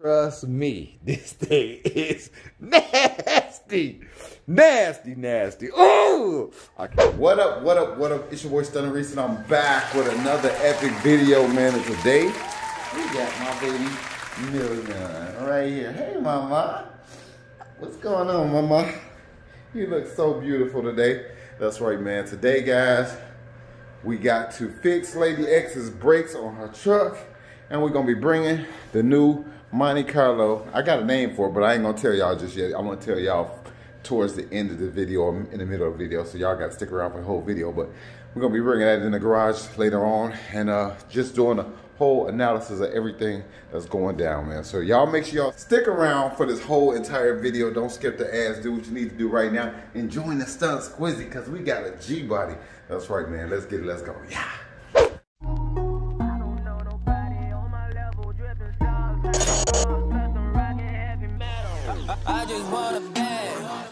Trust me, this thing is nasty. Nasty, nasty. Ooh! What up, what up, what up? It's your boy Stunner Reese, and I'm back with another epic video, man. And today, we got my baby Milyian right here. Hey, mama. What's going on, mama? You look so beautiful today. That's right, man. Today, guys, we got to fix Lady X's brakes on her truck, and we're going to be bringing the new Monte Carlo. I got a name for it, but I ain't going to tell y'all just yet. I'm going to tell y'all towards the end of the video or in the middle of the video, so y'all got to stick around for the whole video. But we're going to be bringing that in the garage later on and just doing a whole analysis of everything that's going down, man. So y'all make sure y'all stick around for this whole entire video. Don't skip the ass. Do what you need to do right now. And join the Stuntin' Squizzy because we got a G-body. That's right, man. Let's get it. Let's go. Yeah. I just want a bag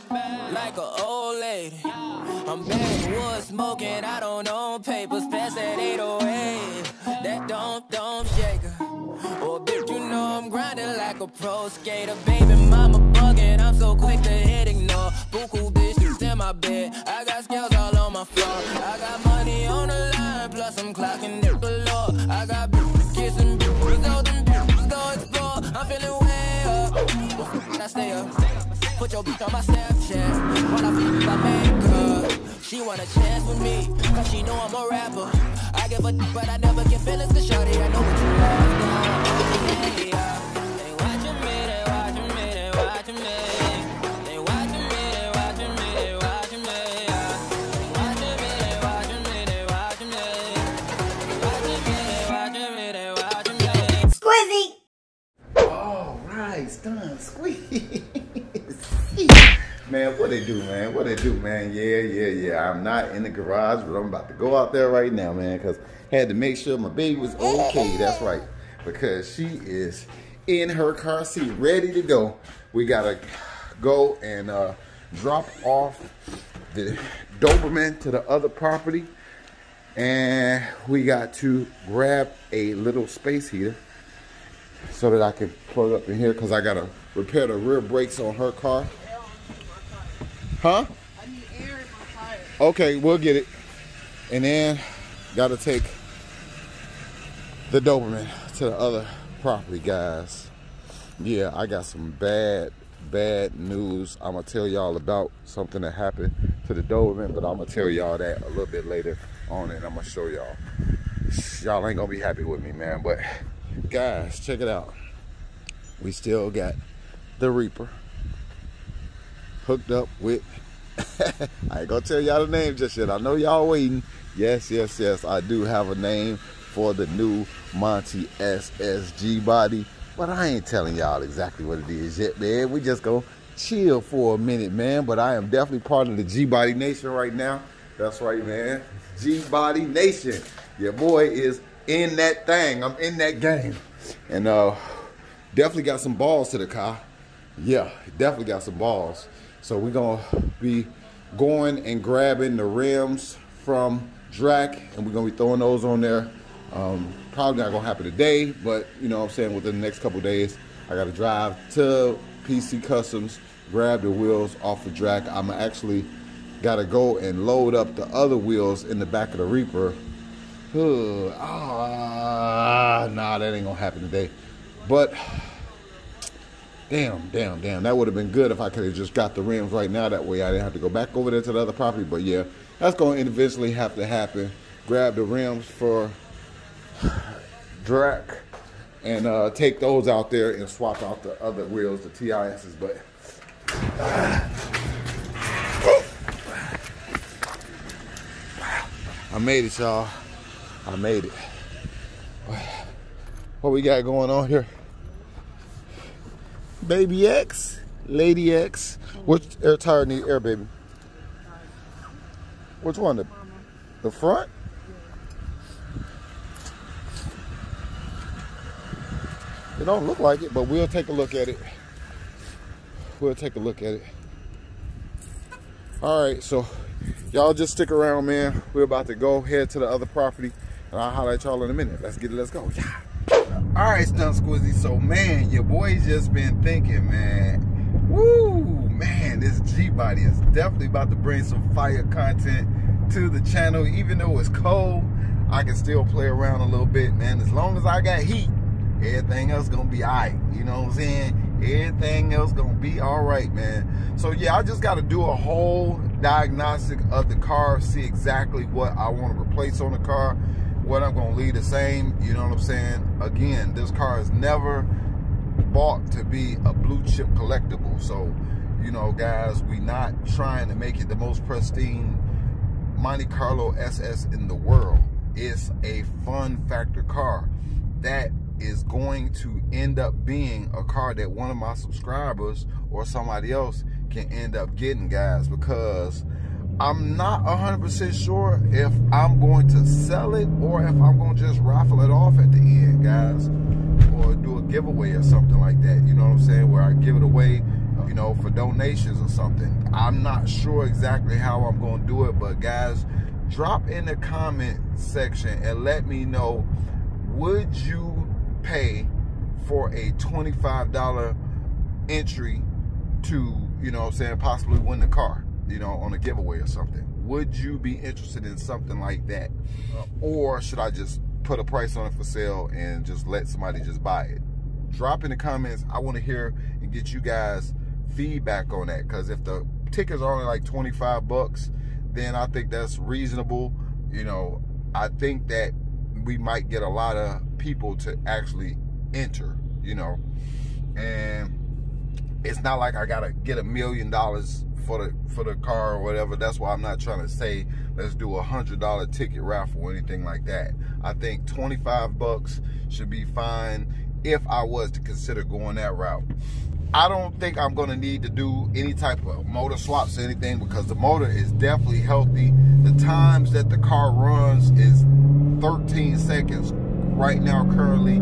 like an old lady. I'm backwood smoking, I don't own papers, pass that 808. That don't shaker. Oh, bitch, you know I'm grinding like a pro skater. Baby mama bugging, I'm so quick to hit ignore. Buku bitches in my bed, I got scales all on my floor. I got money on the line, plus I'm clocking it below. I got bitches kissing, bitches holding, bitches going explore. I'm feeling way up. I stay up. Put your bitch on my Snapchat. While I feel my makeup. She want a chance with me, cause she know I'm a rapper. I give a d***, but I never get feelings to shawty. I know what you love. They watching me, they watching me, they watching me. Man, what they do, man? What they do, man? Yeah. I'm not in the garage, but I'm about to go out there right now, man, because I had to make sure my baby was okay. That's right, because she is in her car seat, ready to go. We got to go and drop off the Doberman to the other property, and we got to grab a little space heater so that I can plug up in here, because I got to repair the rear brakes on her car. Huh? I need air in my tire. Okay, we'll get it. And then, gotta take the Doberman to the other property, guys. Yeah, I got some bad news. I'm gonna tell y'all about something that happened to the Doberman, but I'm gonna tell y'all that a little bit later on, and I'm gonna show y'all. Y'all ain't gonna be happy with me, man, but guys, check it out. We still got the Reaper hooked up with, I ain't gonna tell y'all the name just yet. I know y'all waiting. Yes, I do have a name for the new Monte SSG body, but I ain't telling y'all exactly what it is yet, man. We just gonna chill for a minute, man, but I am definitely part of the G-Body Nation right now. That's right, man. G-Body Nation. Your boy is in that thing. I'm in that game. And definitely got some balls to the car. Yeah, definitely got some balls. So we're going to be going and grabbing the rims from Drac, and we're going to be throwing those on there. Probably not going to happen today, but you know what I'm saying, within the next couple days, I got to drive to PC Customs, grab the wheels off of Drac. I'm actually got to go and load up the other wheels in the back of the Reaper. Nah, that ain't going to happen today. But damn. That would have been good if I could have just got the rims right now. That way I didn't have to go back over there to the other property. But yeah, that's going to eventually have to happen. Grab the rims for Drac and take those out there and swap out the other wheels, the TISs. But I made it, y'all. I made it. What we got going on here? Baby X, Lady X. Which air tire need air, baby? Which one? The front? It don't look like it, but we'll take a look at it. We'll take a look at it. All right, so y'all just stick around, man. We're about to go head to the other property, and I'll holler at y'all in a minute. Let's get it. Let's go. Yeah. Alright, Stuntin' Squizzy, so man, your boy's just been thinking, man. Woo, man, this G-body is definitely about to bring some fire content to the channel. Even though it's cold, I can still play around a little bit, man. As long as I got heat, everything else gonna be alright. You know what I'm saying? Everything else gonna be alright, man. So yeah, I just gotta do a whole diagnostic of the car, see exactly what I want to replace on the car, what I'm gonna leave the same, you know what I'm saying? Again, this car is never bought to be a blue chip collectible. So, you know, guys, we not trying to make it the most pristine Monte Carlo SS in the world. It's a fun factor car that is going to end up being a car that one of my subscribers or somebody else can end up getting, guys, because I'm not 100% sure if I'm going to sell it or if I'm going to just raffle it off at the end, guys, or do a giveaway or something like that, you know what I'm saying, where I give it away, you know, for donations or something. I'm not sure exactly how I'm going to do it, but guys, drop in the comment section and let me know, would you pay for a $25 entry to, you know what I'm saying, possibly win the car, you know, on a giveaway or something? Would you be interested in something like that? Or should I just put a price on it for sale and just let somebody just buy it? Drop in the comments. I want to hear and get you guys feedback on that, because if the tickets are only like 25 bucks, then I think that's reasonable. You know, I think that we might get a lot of people to actually enter, you know, and it's not like I gotta get $1 million for the car or whatever. That's why I'm not trying to say let's do $100 ticket raffle or anything like that. I think 25 bucks should be fine if I was to consider going that route. I don't think I'm gonna need to do any type of motor swaps or anything, because the motor is definitely healthy. The times that the car runs is 13 seconds right now currently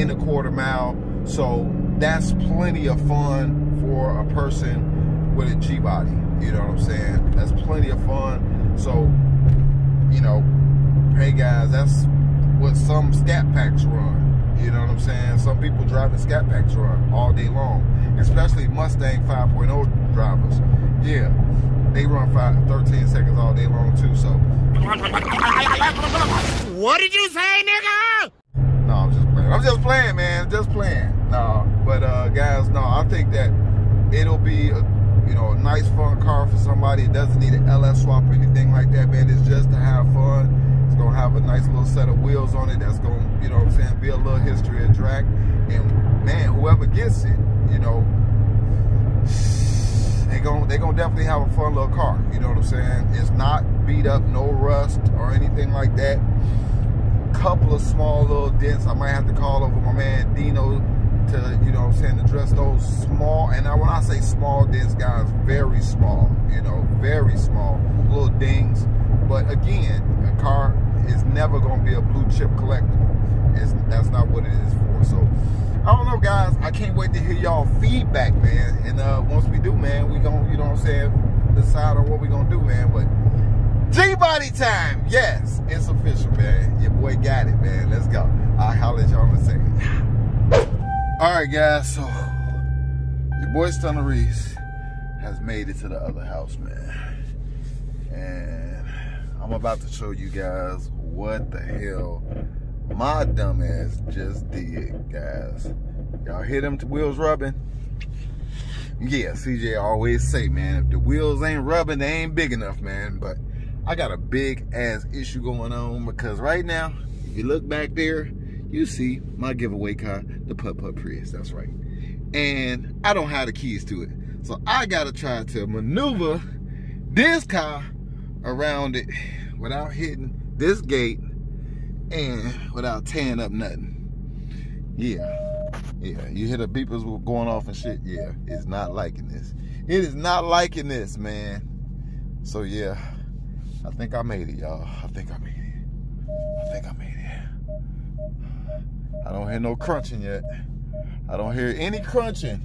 in the quarter mile, so that's plenty of fun for a person with a G-body, you know what I'm saying? That's plenty of fun. So, you know, hey guys, that's what some scat packs run, you know what I'm saying? Some people driving scat packs run all day long, especially Mustang 5.0 drivers. Yeah, they run 13 seconds all day long too, so. What did you say, nigga? No, I'm just playing. I'm just playing, man. Just playing. No, but guys, no, I think that it'll be a, you know, a nice fun car for somebody. It doesn't need an LS swap or anything like that, man. It's just to have fun. It's gonna have a nice little set of wheels on it. That's gonna, you know what I'm saying, be a little history of Drac. And man, whoever gets it, you know, they gonna definitely have a fun little car. You know what I'm saying? It's not beat up, no rust or anything like that. Couple of small little dents. I might have to call over my man Dino to, you know what I'm saying, address those small, and when I say small dents, guys, very small, you know, very small little dings. But again, a car is never going to be a blue chip collectible. That's not what it is for. So I don't know, guys. I can't wait to hear y'all feedback, man. And once we do, man, we gonna, you know what I'm saying, decide on what we gonna do, man. But G-body time, yes, it's official, man. Your boy got it, man. Let's go. I'll holler at y'all in a second. All right, guys. So your boy Stunner Reese has made it to the other house, man, and I'm about to show you guys what the hell my dumbass just did, guys. Y'all hear them wheels rubbing? Yeah, CJ always say, man, if the wheels ain't rubbing, they ain't big enough, man. But I got a big ass issue going on, because right now, if you look back there, you see my giveaway car, the Putt-Putt Prius. That's right. And I don't have the keys to it. So I got to try to maneuver this car around it without hitting this gate and without tearing up nothing. Yeah, you hear the beepers going off and shit. Yeah, it's not liking this. It is not liking this, man. So yeah, I think I made it, y'all. I think I made it. I don't hear no crunching yet. I don't hear any crunching.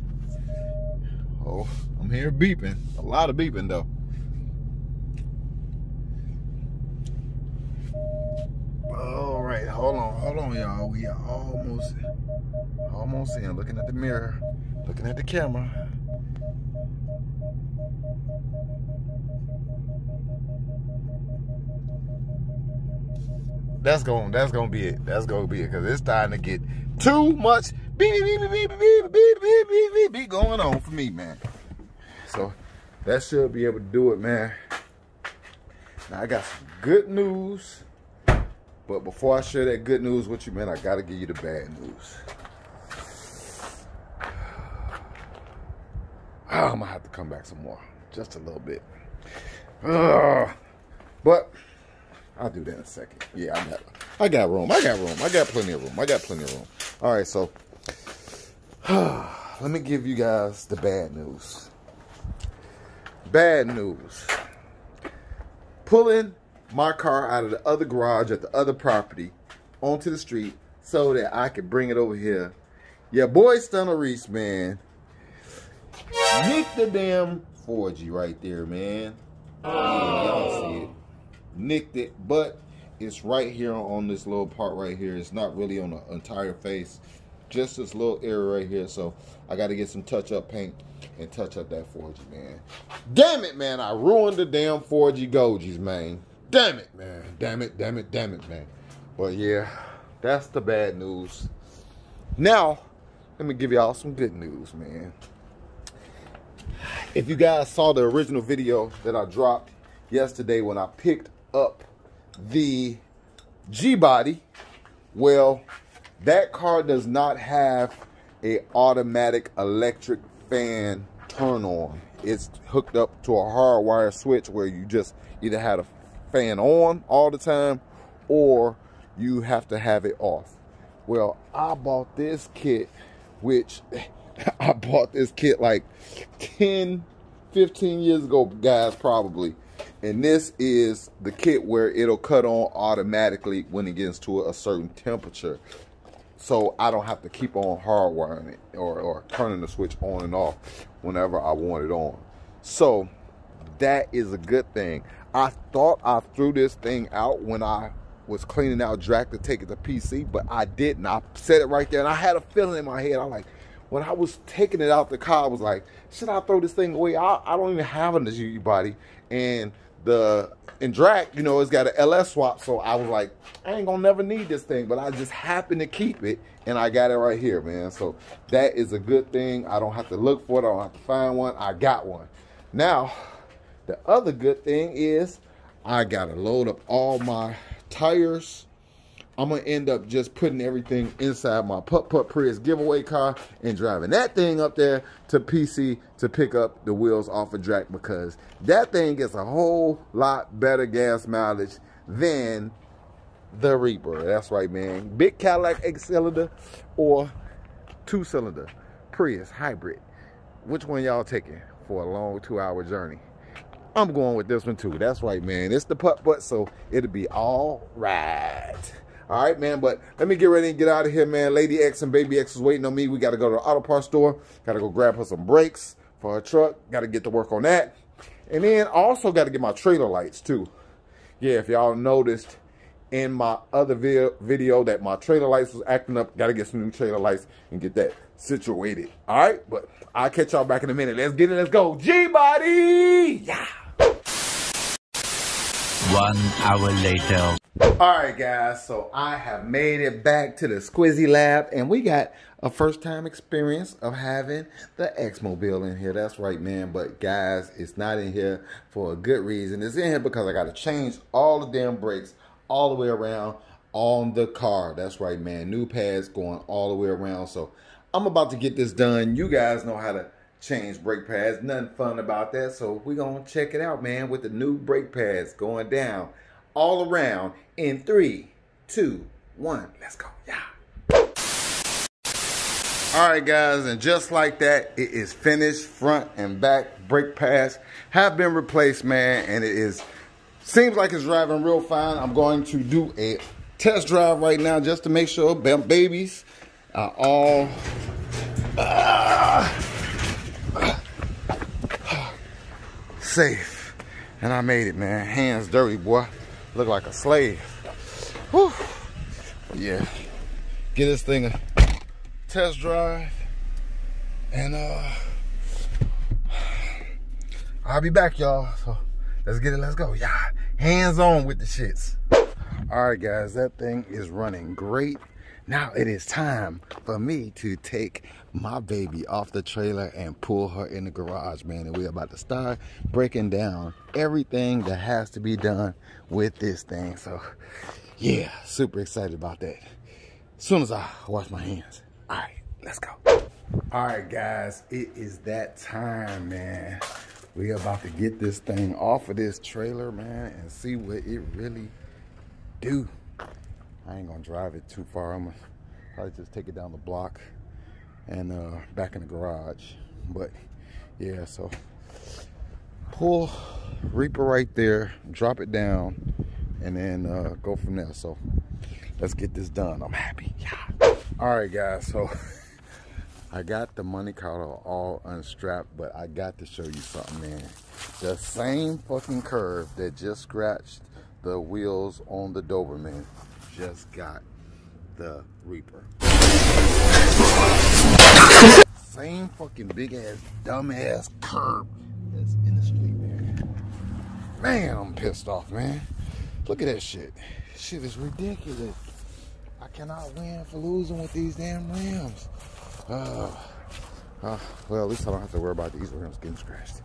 Oh, I'm hearing beeping. A lot of beeping though. All right, hold on, y'all. We are almost almost in, looking at the mirror, looking at the camera. That's gonna be it. That's gonna be it, because it's starting to get too much beep going on for me, man. So that should be able to do it, man. Now I got some good news, but before I share that good news with you, man, I gotta give you the bad news. Oh, I'm gonna have to come back some more, just a little bit. But I'll do that in a second. Yeah, I got room. I got plenty of room. All right, so let me give you guys the bad news. Bad news. Pulling my car out of the other garage at the other property onto the street so that I could bring it over here. Yeah, boy, Stunner Reese, man. Nicked the damn 4G right there, man. Y'all see it. Nicked it, but it's right here on this little part right here. It's not really on the entire face, just this little area right here. So I got to get some touch up paint and touch up that 4G, man. Damn it, man, I ruined the damn 4G Golgies, man. Damn it, man. Damn it, man. But yeah, that's the bad news. Now let me give y'all some good news, man. If you guys saw the original video that I dropped yesterday when I picked up the G-body, well, that car does not have a automatic electric fan turn on. It's hooked up to a hardwire switch where you just either had a fan on all the time or you have to have it off. Well, I bought this kit, which I bought this kit like 10, 15 years ago, guys, probably. And this is the kit where it'll cut on automatically when it gets to a certain temperature. So I don't have to keep on hardwiring it or turning the switch on and off whenever I want it on. So that is a good thing. I thought I threw this thing out when I was cleaning out Drac to take it to PC, but I didn't. I said it right there, and I had a feeling in my head. I'm like, when I was taking it out the car, I was like, should I throw this thing away? I don't even have a G-body. And Drac, you know, it's got an LS swap, so I was like, I ain't gonna never need this thing, but I just happened to keep it, and I got it right here, man. So that is a good thing. I don't have to look for it. I don't have to find one. I got one. Now, the other good thing is I gotta load up all my tires. I'm gonna end up just putting everything inside my Putt-Putt Prius giveaway car and driving that thing up there to PC to pick up the wheels off of Drac, because that thing gets a whole lot better gas mileage than the Reaper. That's right, man. Big Cadillac 8-cylinder or 2-cylinder Prius hybrid. Which one y'all taking for a long 2-hour journey? I'm going with this one too. That's right, man. It's the Putt-Putt, so it'll be all right. All right, man, but let me get ready and get out of here, man. Lady X and Baby X is waiting on me. We got to go to the auto parts store. Got to go grab her some brakes for her truck. Got to get to work on that. And then also got to get my trailer lights, too. Yeah, if y'all noticed in my other video that my trailer lights was acting up, got to get some new trailer lights and get that situated. All right, but I'll catch y'all back in a minute. Let's get it. Let's go. G-body! Yeah! 1 hour later. All right, guys, so I have made it back to the Squizzy Lab, and we got a first-time experience of having the X-Mobile in here. That's right, man, but guys, it's not in here for a good reason. It's in here because I got to change all the damn brakes all the way around on the car. That's right, man, new pads going all the way around, so I'm about to get this done. You guys know how to change brake pads. Nothing fun about that, so we're gonna check it out, man, with the new brake pads going down all around in 3, 2, 1. Let's go. Yeah. All right, guys, and just like that, it is finished. Front and back brake pads have been replaced, man, and it is seems like it's driving real fine. I'm going to do a test drive right now just to make sure babies are all safe. And I made it, man. Hands dirty, boy. Look like a slave. Whew. Yeah. Get this thing test drive, and I'll be back, y'all. So let's get it, let's go. Yeah, hands on with the shits. All right, guys, that thing is running great. Now it is time for me to take my baby off the trailer and pull her in the garage, man. And we're about to start breaking down everything that has to be done with this thing. So yeah, super excited about that. As soon as I wash my hands. All right, let's go. All right, guys, it is that time, man. We are about to get this thing off of this trailer, man, and see what it really do. I ain't gonna drive it too far. I'm gonna probably just take it down the block and back in the garage. But yeah, so pull Reaper right there, drop it down, and then go from there. So let's get this done. I'm happy. Yeah. All right, guys, so I got the Monte Carlo all unstrapped, but I got to show you something, man. The same fucking curve that just scratched the wheels on the Doberman just got the Reaper. Same fucking big ass, dumb ass curve that's in the street, man. Man, I'm pissed off, man. Look at that shit. Shit is ridiculous. I cannot win for losing with these damn rims. Well, at least I don't have to worry about these rims getting scratched.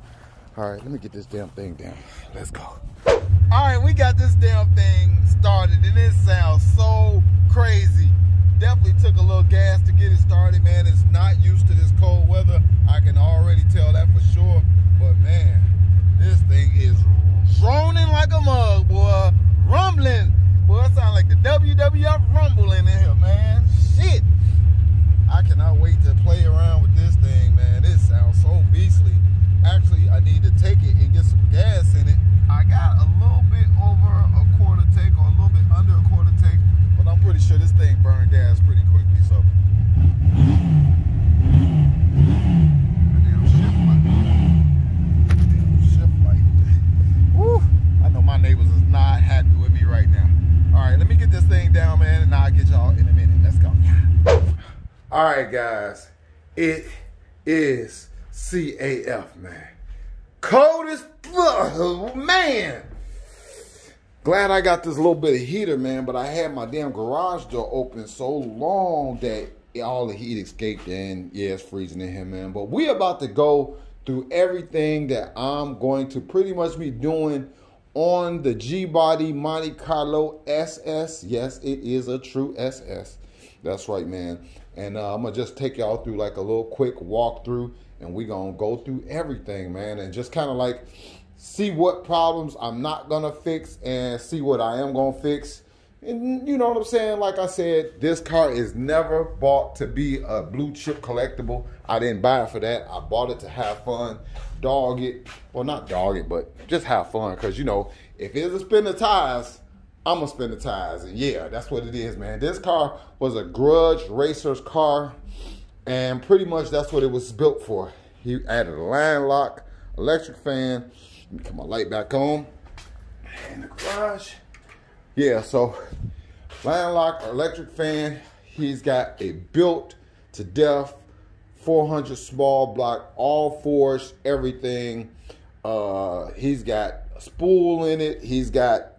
All right, let me get this damn thing down. Let's go. All right, we got this damn thing started, and it sounds so crazy. Definitely took a little gas to get it started, man. It's not used to this cold weather. I can already tell that for sure. But man, this thing is droning like a mug, boy. Rumbling. Boy, it sounds like the WWF Rumble in here, man. Shit. I cannot wait to play around with this thing, man. This sounds so beastly. Actually, I need to take it and get some gas in it. I got a little bit over a quarter take or a little bit under a quarter take, but I'm pretty sure this thing burned gas pretty quickly, so. Damn shift light. Woo! I know my neighbors is not happy with me right now. All right, let me get this thing down, man, and I'll get y'all in a minute. Let's go. All right, guys, it is CAF, man. Cold as fuck, man. Glad I got this little bit of heater, man, but I had my damn garage door open so long that all the heat escaped, and yeah, it's freezing in here, man. But we're about to go through everything that I'm going to pretty much be doing on the G-body Monte Carlo SS. Yes, it is a true SS. That's right, man. And I'm going to just take y'all through like a little quick walkthrough, and we're going to go through everything, man, and just kind of like see what problems I'm not going to fix and see what I am going to fix. And you know what I'm saying? Like I said, this car is never bought to be a blue chip collectible. I didn't buy it for that. I bought it to have fun, dog it. Well, not dog it, but just have fun, because, you know, if it's a spin of tires, I'm gonna spin the tires, and yeah, that's what it is, man. This car was a grudge racer's car, and pretty much that's what it was built for. He added a line lock, electric fan. Let me put my light back on. In the garage. Yeah, so line lock, electric fan. He's got a built to death 400 small block, all forged, everything. He's got a spool in it. He's got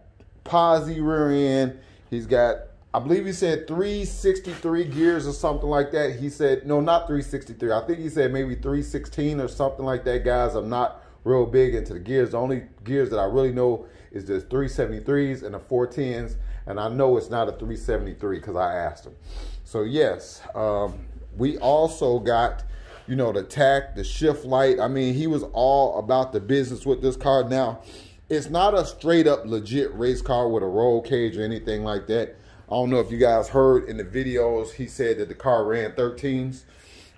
posi rear end. He's got, I believe he said 363 gears or something like that. He said, no, not 363. I think he said maybe 316 or something like that, guys. I'm not real big into the gears. The only gears that I really know is the 373s and the 410s. And I know it's not a 373 because I asked him. So yes, we also got, you know, the tack, the shift light. I mean, he was all about the business with this car. Now, it's not a straight up legit race car with a roll cage or anything like that. I don't know if you guys heard in the videos, he said that the car ran 13s,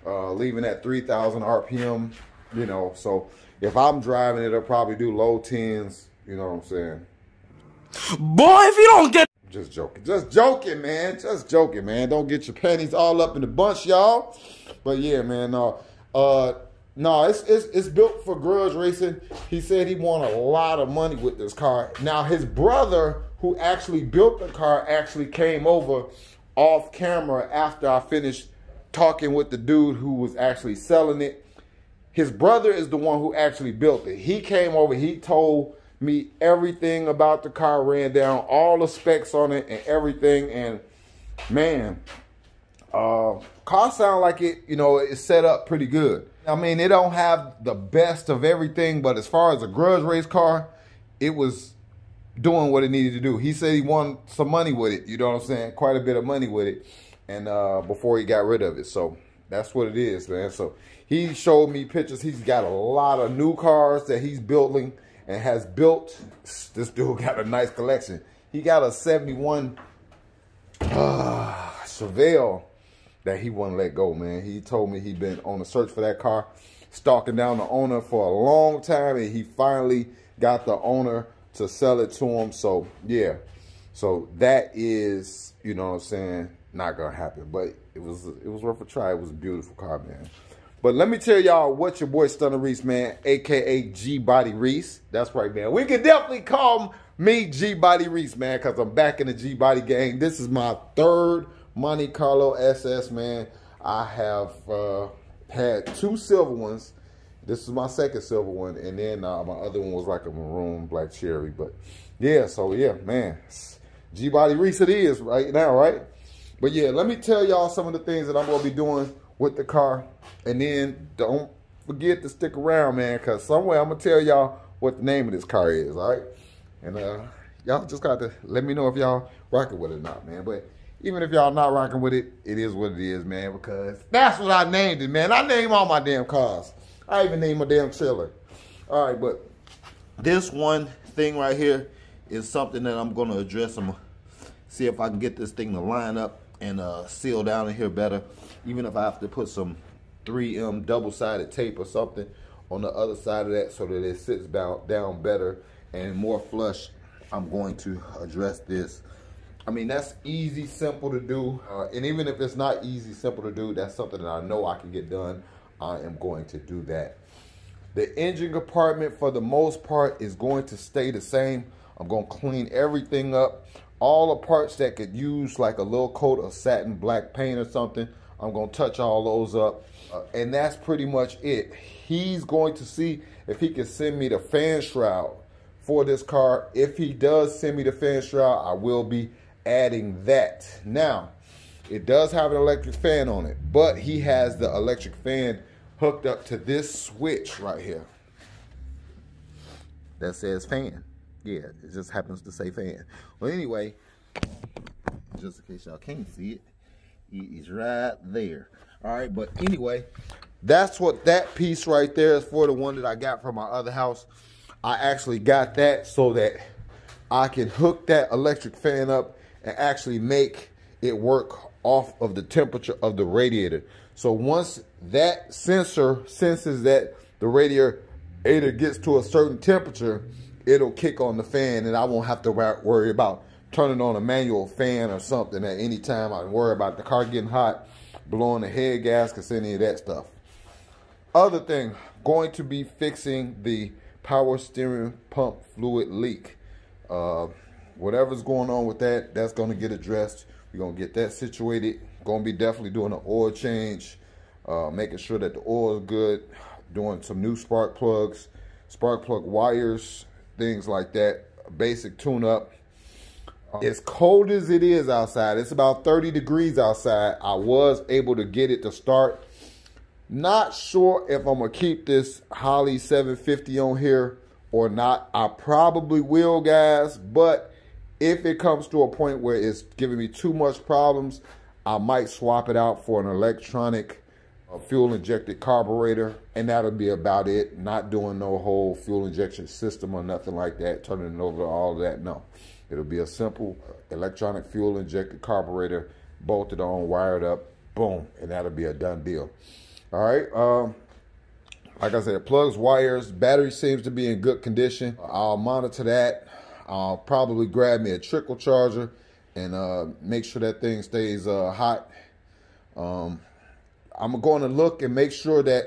leaving at 3,000 RPM, you know. So if I'm driving it, I'll probably do low 10s, you know what I'm saying? Boy, if you don't get... Just joking, man. Just joking, man. Don't get your panties all up in the bunch, y'all. But yeah, man, no, it's built for grudge racing. He said he won a lot of money with this car. Now, his brother, who actually built the car, actually came over off camera after I finished talking with the dude who was actually selling it. His brother is the one who actually built it. He came over, he told me everything about the car, ran down all the specs on it and everything. And man, car sound like it, you know, it's set up pretty good. I mean, it don't have the best of everything, but as far as a grudge race car, it was doing what it needed to do. He said he won some money with it, you know what I'm saying? Quite a bit of money with it, and before he got rid of it. So that's what it is, man. So he showed me pictures. He's got a lot of new cars that he's building and has built. This dude got a nice collection. He got a 71 Chevelle that he wouldn't let go, man. He told me he'd been on a search for that car, stalking down the owner for a long time, and he finally got the owner to sell it to him. So yeah, so that is, you know what I'm saying, not gonna happen, but it was worth a try. It was a beautiful car, man. But let me tell y'all what your boy Stunner Reese, man, aka G-body Reese. That's right, man. We can definitely call me G-body Reese, man, because I'm back in the G-body gang. This is my third Monte Carlo SS, man. I have had two silver ones. This is my second silver one, and then my other one was like a maroon black cherry. But yeah, so yeah, man, G-body Reese it is right now, right? But yeah, let me tell y'all some of the things that I'm going to be doing with the car. And then don't forget to stick around, man, because somewhere I'm going to tell y'all what the name of this car is, all right? And y'all just got to let me know if y'all rocking with it or not, man. But even if y'all not rocking with it, it is what it is, man, because that's what I named it, man. I name all my damn cars. I even named my damn trailer. All right, but this one thing right here is something that I'm going to address. I'm going to see if I can get this thing to line up and seal down in here better, even if I have to put some 3M double-sided tape or something on the other side of that so that it sits down better and more flush. I'm going to address this. I mean, that's easy, simple to do, and even if it's not easy, simple to do, that's something that I know I can get done. I am going to do that. The engine compartment, for the most part, is going to stay the same. I'm going to clean everything up. All the parts that could use like a little coat of satin black paint or something, I'm going to touch all those up. And that's pretty much it. He's going to see if he can send me the fan shroud for this car. If he does send me the fan shroud, I will be adding that. Now, it does have an electric fan on it, but he has the electric fan hooked up to this switch right here that says fan. Yeah, it just happens to say fan. Well, anyway, just in case y'all can't see it, it is right there. All right, but anyway, that's what that piece right there is for, the one that I got from my other house. I actually got that so that I can hook that electric fan up and actually make it work off of the temperature of the radiator. So once that sensor senses that the radiator gets to a certain temperature, it'll kick on the fan, and I won't have to worry about turning on a manual fan or something at any time. I worry about the car getting hot, blowing the head gaskets, any of that stuff. Other thing, going to be fixing the power steering pump fluid leak. Whatever's going on with that, that's going to get addressed. We're going to get that situated. Going to be definitely doing an oil change, making sure that the oil is good, doing some new spark plugs, spark plug wires, things like that, basic tune-up. As cold as it is outside, it's about 30 degrees outside, I was able to get it to start. Not sure if I'm going to keep this Holley 750 on here or not. I probably will, guys, but if it comes to a point where it's giving me too much problems, I might swap it out for an electronic fuel-injected carburetor, and that'll be about it. Not doing no whole fuel injection system or nothing like that, turning it over to all of that, no. It'll be a simple electronic fuel-injected carburetor, bolted on, wired up, boom, and that'll be a done deal. All right, like I said, plugs, wires, battery seems to be in good condition. I'll monitor that. I'll probably grab me a trickle charger and make sure that thing stays hot. I'm going to look and make sure that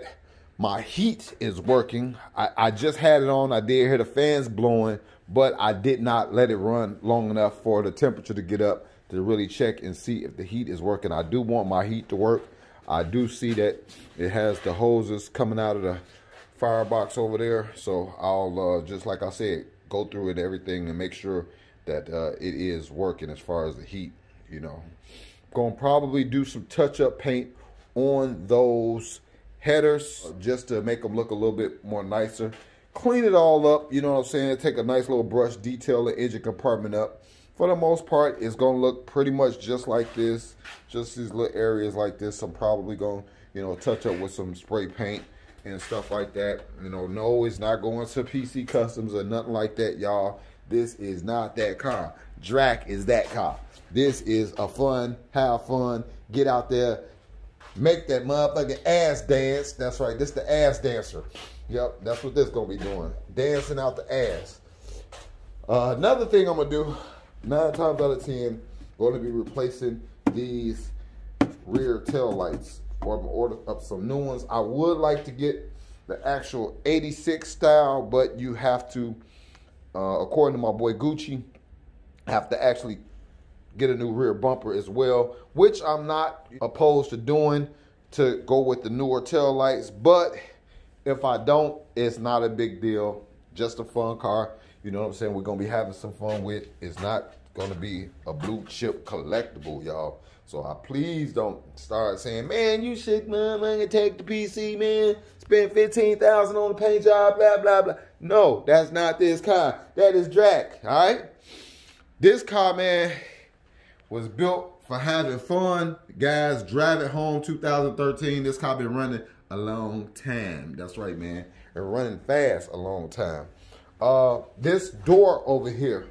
my heat is working. I just had it on. I did hear the fans blowing, but I did not let it run long enough for the temperature to get up to really check and see if the heat is working. I do want my heat to work. I do see that it has the hoses coming out of the firebox over there, so I'll just like I said, go through it everything and make sure that it is working as far as the heat. You know, gonna probably do some touch-up paint on those headers just to make them look a little bit more nicer. Clean it all up, you know what I'm saying? Take a nice little brush, detail the engine compartment up. For the most part, it's gonna look pretty much just like this, just these little areas like this. I'm probably gonna, you know, touch up with some spray paint and stuff like that. You know, no, it's not going to PC Customs or nothing like that, y'all. This is not that car. Drac is that car. This is a fun, have fun, get out there, make that motherfucking ass dance. That's right, this the ass dancer. Yep, that's what this gonna be doing, dancing out the ass. Another thing I'm gonna do, 9 times out of 10, gonna be replacing these rear tail lights, or I'm gonna order up some new ones. I would like to get the actual 86 style, but you have to, according to my boy Gucci, have to actually get a new rear bumper as well, which I'm not opposed to doing to go with the newer tail lights. But if I don't, it's not a big deal. Just a fun car, you know what I'm saying? We're gonna be having some fun with. It's not gonna be a blue chip collectible, y'all. So I please don't start saying, man, you shit, man, I'm gonna take the PC, man. Spend $15,000 on the paint job, blah, blah, blah. No, that's not this car. That is Drac, all right? This car, man, was built for having fun. Guys, drive it home, 2013. This car been running a long time. That's right, man. And running fast a long time. This door over here,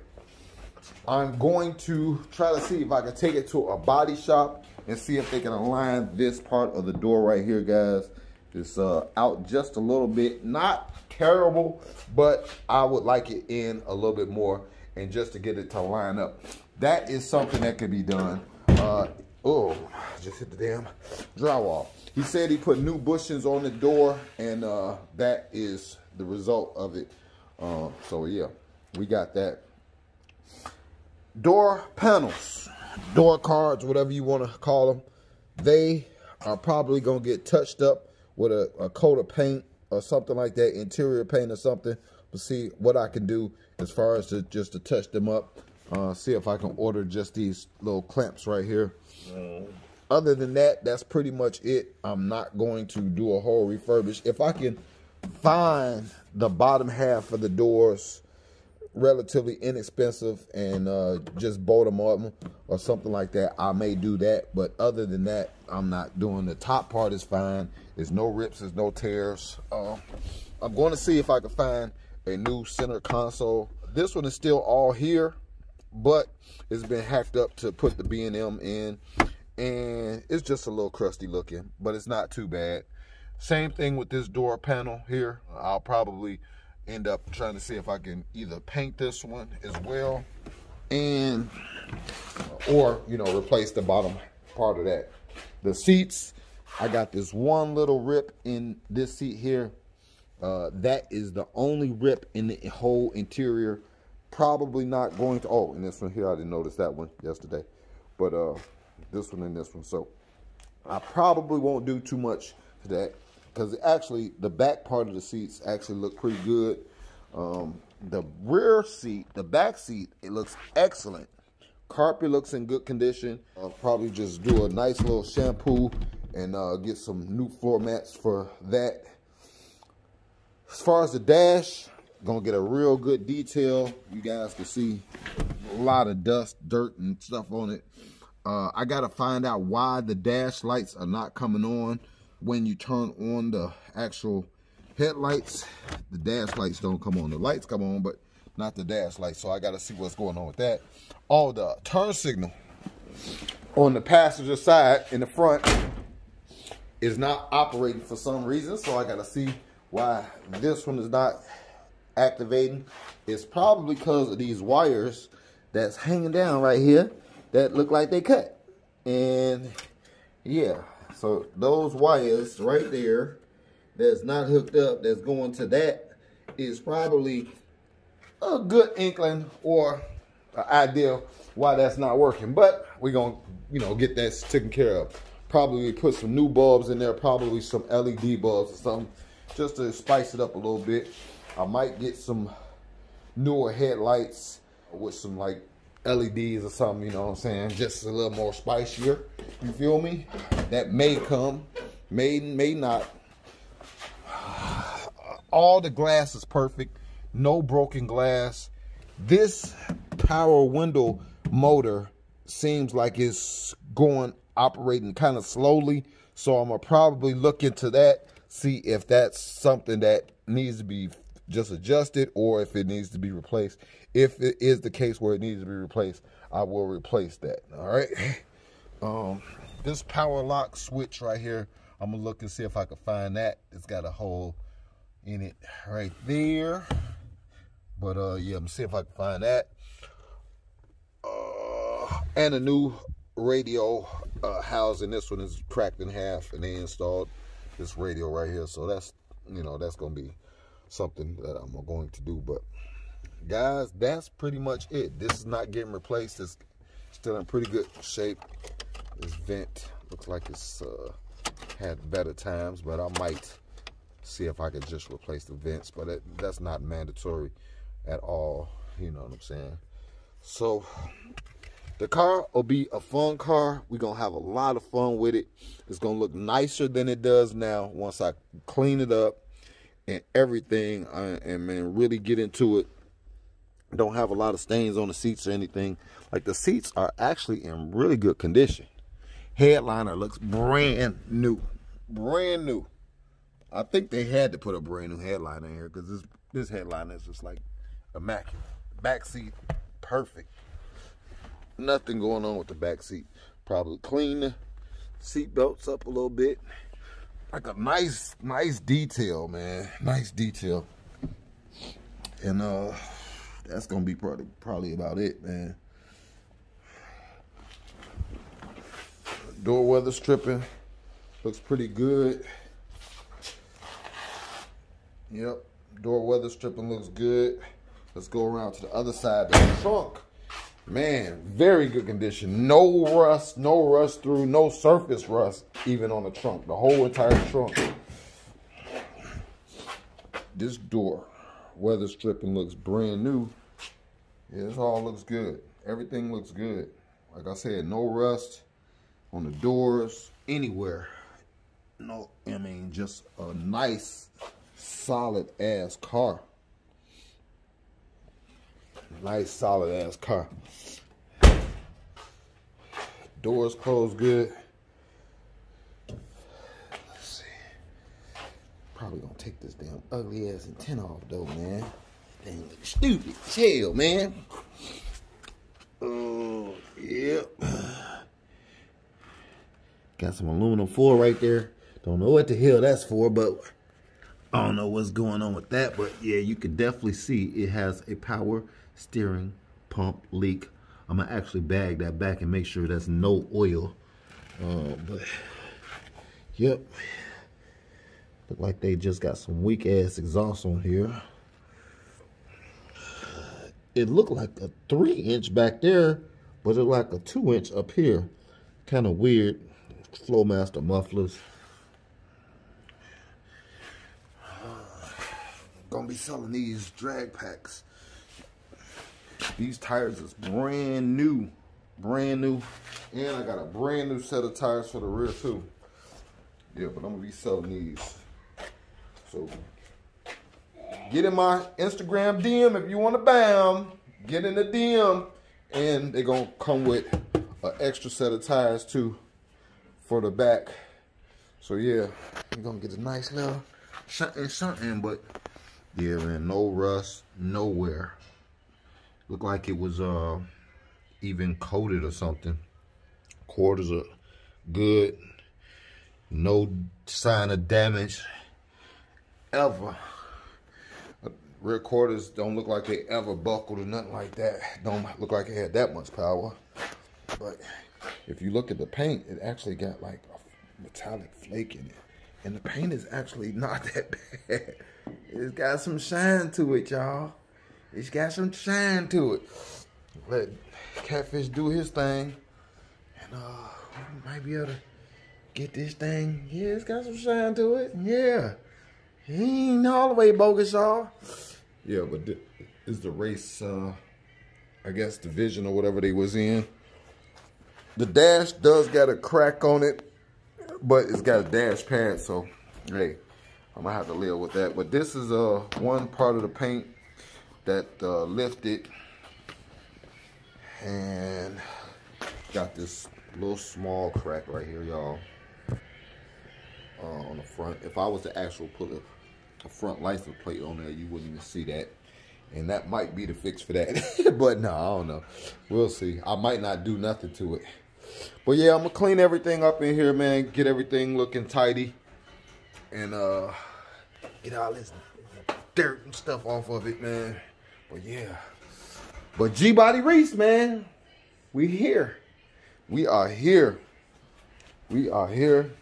I'm going to try to see if I can take it to a body shop and see if they can align this part of the door right here, guys. It's out just a little bit. Not terrible, but I would like it in a little bit more and just to get it to line up. That is something that could be done. Oh, just hit the damn drywall. He said he put new bushings on the door, and that is the result of it. So yeah, we got that. Door panels, door cards, whatever you want to call them, they are probably gonna get touched up with a coat of paint or something like that, interior paint or something. But see what I can do as far as just to touch them up. See if I can order just these little clamps right here. Other than that, that's pretty much it. I'm not going to do a whole refurbish. If I can find the bottom half of the doors relatively inexpensive and just bolt them up or something like that, I may do that. But other than that, I'm not doing. The top part is fine. There's no rips, there's no tears. I'm going to see if I can find a new center console. This one is still all here, but it's been hacked up to put the B&M in, and it's just a little crusty looking, but it's not too bad. Same thing with this door panel here. I'll probably end up trying to see if I can either paint this one as well, and or, you know, replace the bottom part of that. The seats, I got this one little rip in this seat here. That is the only rip in the whole interior. Probably not going to, oh, and this one here, I didn't notice that one yesterday, but this one and this one. So I probably won't do too much to that, because actually the back part of the seats actually look pretty good. The rear seat, the back seat, it looks excellent. Carpet looks in good condition. I'll probably just do a nice little shampoo and get some new floor mats for that. As far as the dash, gonna get a real good detail. You guys can see a lot of dust, dirt, and stuff on it. I gotta find out why the dash lights are not coming on. When you turn on the actual headlights, the dash lights don't come on. The lights come on, but not the dash lights. So I gotta see what's going on with that. All the turn signal on the passenger side in the front is not operating for some reason. So I gotta see why this one is not activating. It's probably because of these wires that's hanging down right here that look like they cut. And yeah, so those wires right there that's not hooked up, that's going to that, is probably a good inkling or an idea why that's not working. But we're gonna, you know, get that taken care of. Probably put some new bulbs in there, probably some LED bulbs or something, just to spice it up a little bit. I might get some newer headlights with some like LEDs or something, you know what I'm saying? Just a little more spicier, you feel me? That may come, may not. All the glass is perfect, no broken glass. This power window motor seems like it's operating kind of slowly, so I'm gonna probably look into that, see if that's something that needs to be just adjusted or if it needs to be replaced. If it is the case where it needs to be replaced, I will replace that. All right, this power lock switch right here, I'm gonna look and see if I can find that. It's got a hole in it right there, but yeah, I'm gonna see if I can find that. And a new radio housing. This one is cracked in half and they installed this radio right here, so that's, you know, that's gonna be something that I'm going to do. But guys, that's pretty much it. This is not getting replaced. It's still in pretty good shape. This vent looks like it's had better times, but I might see if I could just replace the vents, but that's not mandatory at all, you know what I'm saying? So the car will be a fun car. We're going to have a lot of fun with it. It's going to look nicer than it does now once I clean it up and everything, and man, really get into it. Don't have a lot of stains on the seats or anything. Like, the seats are actually in really good condition. Headliner looks brand new. Brand new. I think they had to put a brand new headliner in here because this headliner is just like immaculate. Back seat, perfect. Nothing going on with the back seat. Probably clean the seat belts up a little bit. Like a nice detail, man. Nice detail. And that's gonna be probably about it, man. Door weather stripping looks pretty good. Yep, door weather stripping looks good. Let's go around to the other side of the trunk. Man, very good condition. No rust, no rust through, no surface rust, even on the trunk. The whole entire trunk. This door, weather stripping looks brand new. Yeah, this all looks good. Everything looks good. Like I said, no rust on the doors, anywhere. No, I mean, just a nice, solid ass car. Nice solid ass car. Doors closed good. Let's see. Probably gonna take this damn ugly ass antenna off though, man. Thing looks stupid as hell, man. Oh yep. Got some aluminum foil right there. Don't know what the hell that's for, but I don't know what's going on with that. But yeah, you could definitely see it has a power steering pump leak. I'm gonna actually bag that back and make sure that's no oil. But yep, look like they just got some weak ass exhaust on here. It looked like a 3-inch back there, but it's like a 2-inch up here. Kind of weird. Flowmaster mufflers. Gonna be selling these drag packs. These tires is brand new. Brand new. And I got a brand new set of tires for the rear too. Yeah, but I'm gonna be selling these. So get in my Instagram DM if you wanna buy them. Get in the DM and they're gonna come with an extra set of tires too for the back. So yeah, you're gonna get a nice little something, but yeah, man, no rust, nowhere. Looked like it was even coated or something. Quarters are good. No sign of damage ever. Rear quarters don't look like they ever buckled or nothing like that. Don't look like it had that much power. But if you look at the paint, it actually got like a metallic flake in it. And the paint is actually not that bad. It's got some shine to it, y'all. It's got some shine to it. Let Catfish do his thing. And we might be able to get this thing. Yeah, it's got some shine to it. Yeah. He ain't all the way bogus off. Yeah, but is the race, I guess, division or whatever they was in. The dash does got a crack on it, but it's got a dash pad, so, hey, I'm gonna have to live with that. But this is one part of the paint that lifted and got this little small crack right here, y'all, on the front. If I was to actually put a front license plate on there, you wouldn't even see that. And that might be the fix for that. But no, I don't know. We'll see. I might not do nothing to it. But yeah, I'm going to clean everything up in here, man. Get everything looking tidy. And get all this dirt and stuff off of it, man. But yeah. But G-Body Reese, man. We here. We are here. We are here.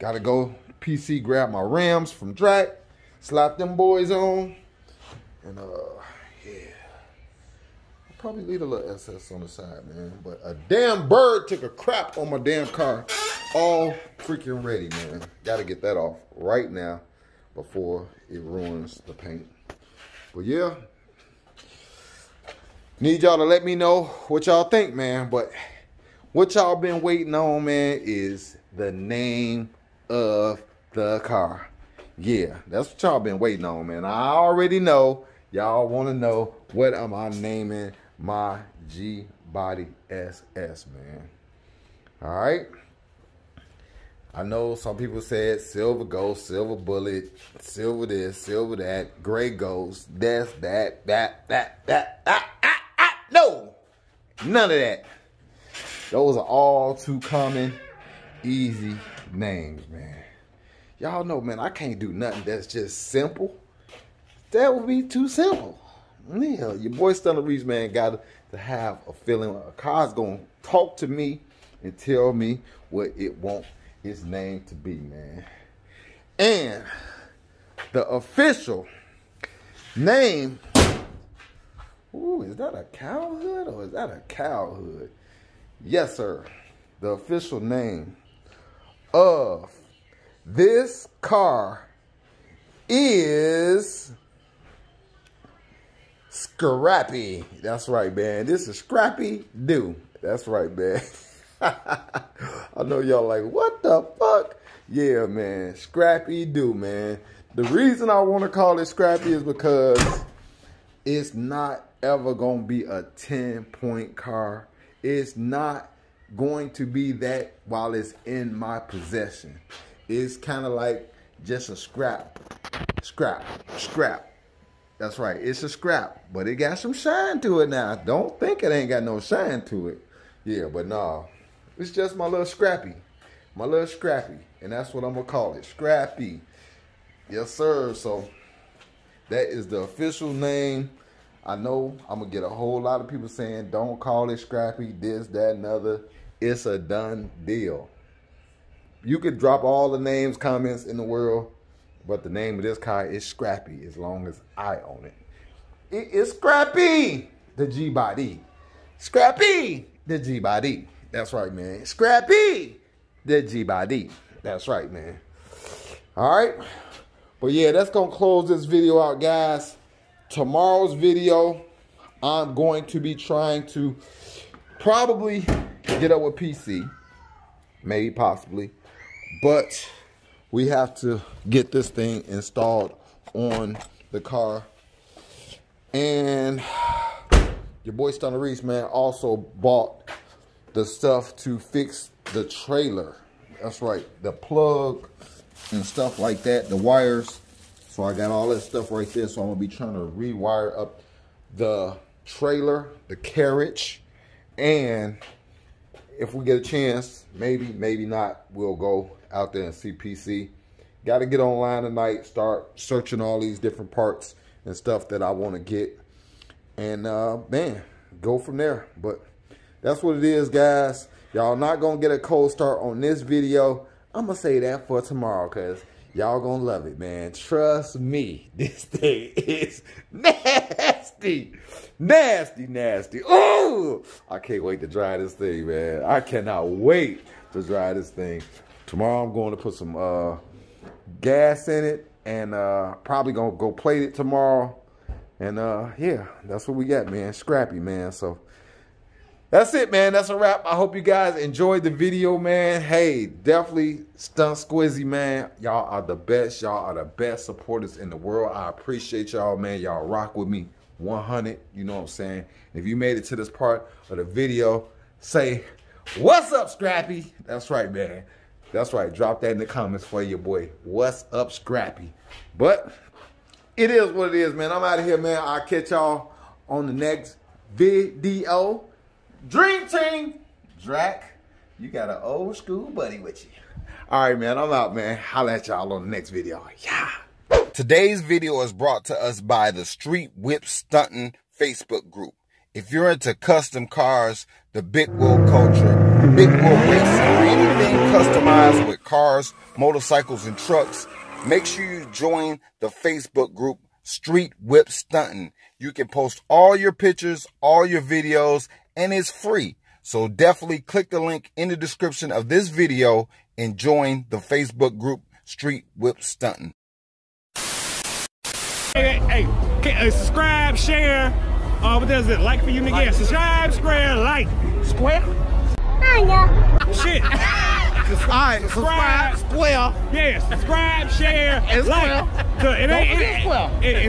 Got to go PC, grab my Rams from Drac. Slap them boys on. And yeah, I'll probably leave a little SS on the side, man. But a damn bird took a crap on my damn car. All freaking ready, man. Gotta get that off right now before it ruins the paint. But yeah, need y'all to let me know what y'all think, man. But what y'all been waiting on, man, is the name of the car. Yeah, that's what y'all been waiting on, man. I already know. Y'all want to know what am I naming my G-Body SS, man. All right. I know some people said silver ghost, silver bullet, silver this, silver that, gray ghost, that's that. No, none of that. Those are all too common, easy names, man. Y'all know, man, I can't do nothing that's just simple. That would be too simple. Yeah, your boy Stunner Reese, man, got to have a feeling. A car's going to talk to me and tell me what it wants its name to be, man. And the official name... Ooh, is that a cow hood or is that a cow hood? Yes, sir. The official name of this car is Scrappy. That's right, man. This is Scrappy Doo. That's right, man. I know y'all like, what the fuck? Yeah, man. Scrappy Doo, man. The reason I want to call it Scrappy is because it's not ever going to be a 10-point car. It's not going to be that while it's in my possession. It's kind of like just a scrap, scrap, scrap. That's right. It's a scrap, but it got some shine to it now. Don't think it ain't got no shine to it. Yeah, but no, it's just my little Scrappy. My little Scrappy, and that's what I'm going to call it, Scrappy. Yes, sir. So that is the official name. I know I'm going to get a whole lot of people saying, don't call it Scrappy, this, that, and other. It's a done deal. You could drop all the names, comments in the world, but the name of this car is Scrappy as long as I own it. It is Scrappy, the G-Body. Scrappy, the G-Body. That's right, man. Scrappy, the G-Body. That's right, man. All right. But yeah, that's going to close this video out, guys. Tomorrow's video, I'm going to be trying to probably get up with PC. Maybe, possibly. But we have to get this thing installed on the car. And your boy Stunner Reese, man, also bought the stuff to fix the trailer. That's right. The plug and stuff like that. The wires. So I got all that stuff right there. So I'm going to be trying to rewire up the trailer, the carriage, and... if we get a chance, maybe, maybe not, we'll go out there and see PC. Got to get online tonight, start searching all these different parts and stuff that I want to get. And, man, go from there. But that's what it is, guys. Y'all not going to get a cold start on this video. I'm going to say that for tomorrow because y'all going to love it, man. Trust me, this thing is nasty. Nasty, nasty. Oh, I can't wait to dry this thing, man. I cannot wait to dry this thing. Tomorrow I'm going to put some gas in it, and probably gonna go plate it tomorrow. And yeah, that's what we got, man. Scrappy, man. So that's it, man. That's a wrap. I hope you guys enjoyed the video, man. Hey, definitely Stuntin' Squizzy, man. Y'all are the best. Y'all are the best supporters in the world. I appreciate y'all, man. Y'all rock with me 100. You know what I'm saying? If you made it to this part of the video, say, what's up, Scrappy? That's right, man. That's right. Drop that in the comments for your boy. What's up, Scrappy? But it is what it is, man. I'm out of here, man. I'll catch y'all on the next video. Dream Team, Drac, you got an old school buddy with you. All right, man, I'm out, man. Holla at y'all on the next video. Yeah. Today's video is brought to us by the Street Whip Stuntin' Facebook group. If you're into custom cars, the big wheel culture, big wheel racing, or anything customized with cars, motorcycles, and trucks, make sure you join the Facebook group Street Whip Stuntin'. You can post all your pictures, all your videos, and it's free. So definitely click the link in the description of this video and join the Facebook group Street Whip Stuntin'. Hey, subscribe, share, what is it? Like for you, nigga. Subscribe, square, like. Square? Yeah. Shit. Alright, subscribe, square. Yeah, subscribe, share, and like. It ain't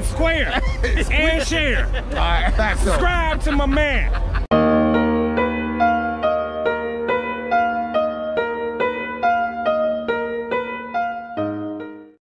square. It's square. And share. All right, subscribe to my man.